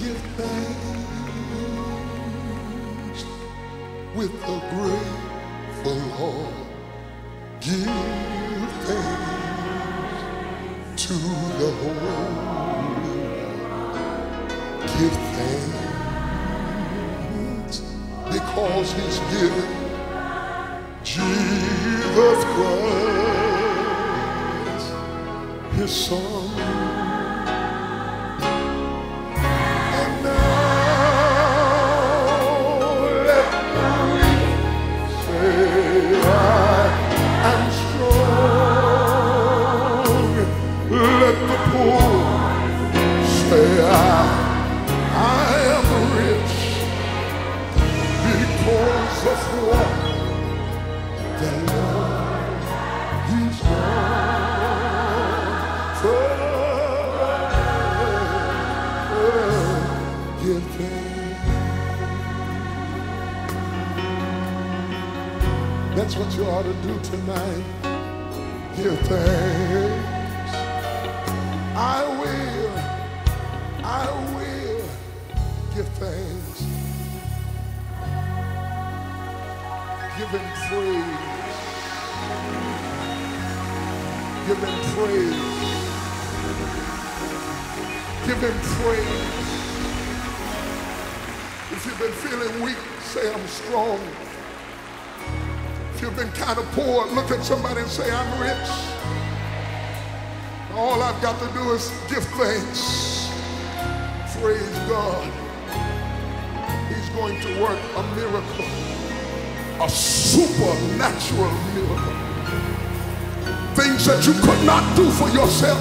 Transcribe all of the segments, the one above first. give thanks with a grateful heart. Give thanks to the Lord. Give thanks because He's given Jesus Christ, His Son. Because of what the Lord He's done for us. Give thanks. That's what you ought to do tonight. Give thanks. I will give thanks. Give Him praise. If you've been feeling weak, say I'm strong. If you've been kind of poor, look at somebody and say I'm rich. All I've got to do is give thanks. Praise God. He's going to work a miracle. A supernatural miracle. Things that you could not do for yourself.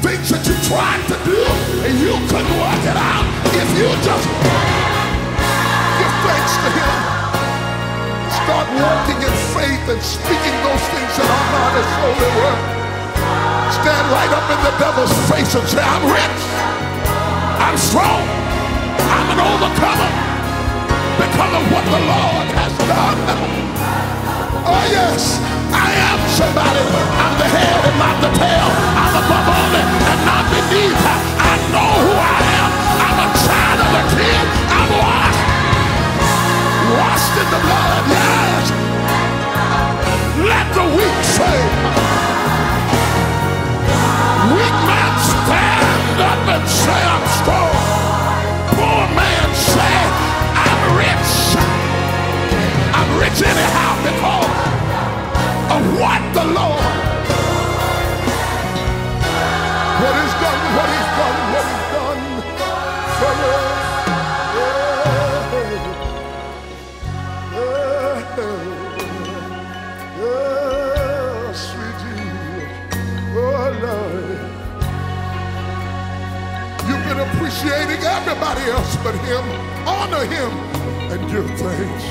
Things that you tried to do and you couldn't work it out. If you just give thanks to Him. Start walking in faith and speaking those things that are not as though they were. Stand right up in the devil's face and say, I'm rich. I'm strong. I'm an overcomer. Because of what the Lord has done. Oh yes, I am somebody. I'm the head and not the tail. I'm above only and not beneath. I know who I am. I'm a child of the King. I'm washed. Washed in the blood, yes. Let the weak say. Weak man stand up and say I'm strong. Poor man say. Rich anyhow because of what the Lord, what He's done for us. Oh, sweet Jesus, oh Lord, you've been appreciating everybody else but Him. Honor Him and give thanks.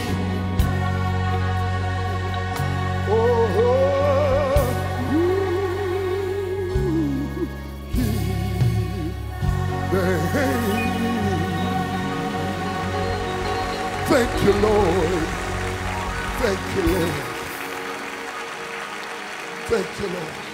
Thank you, Lord. Thank you, Lord. Thank you, Lord.